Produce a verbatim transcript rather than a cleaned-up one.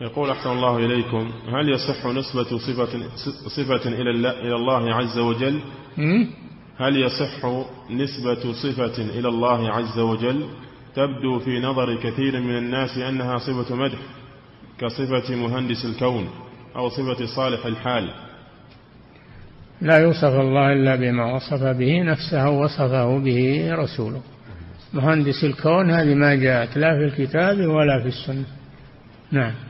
يقول أحسن الله إليكم، هل يصح نسبة صفة, صفة إلى الله عز وجل؟ هل يصح نسبة صفة إلى الله عز وجل؟ تبدو في نظر كثير من الناس أنها صفة مدح كصفة مهندس الكون أو صفة صالح الحال. لا يوصف الله إلا بما وصف به نفسه ووصفه به رسوله. مهندس الكون هذه ما جاءت لا في الكتاب ولا في السنة. نعم.